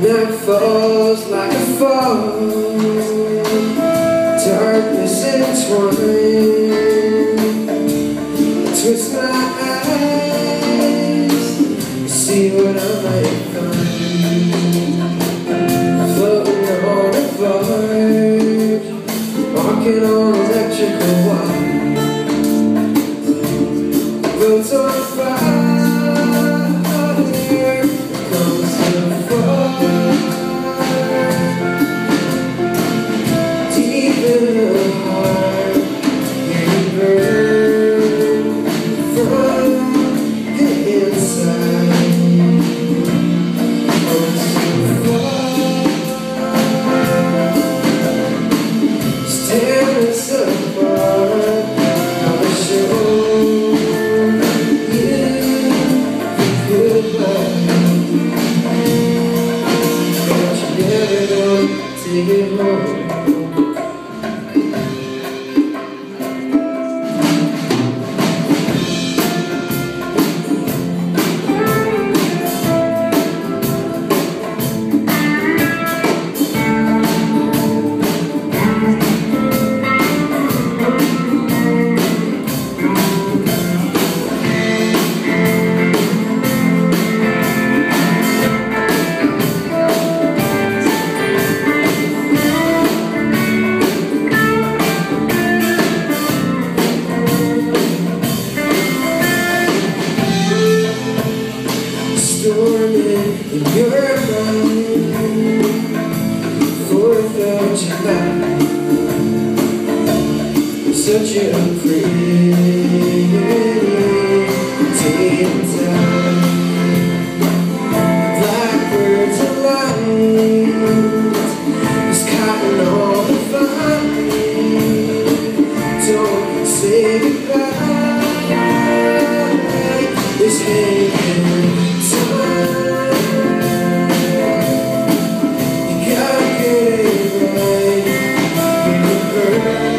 Night falls like a fog, darkness entwined. I twist my eyes to see what I might find. Floating on a floor, walking on electrical wire. The road's on fire. Such a pretty day in time. Blackbirds are light, there's cotton on the vine. Don't say goodbye, it's hanging time. You gotta get it right, you're the bird.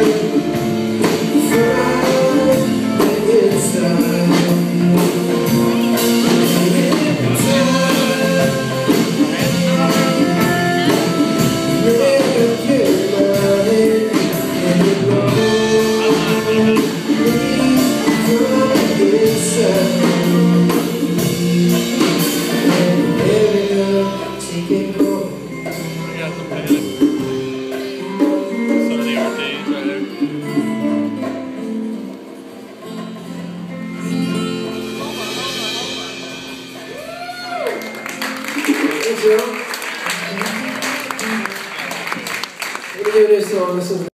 Thank you. We're going to do this song. This is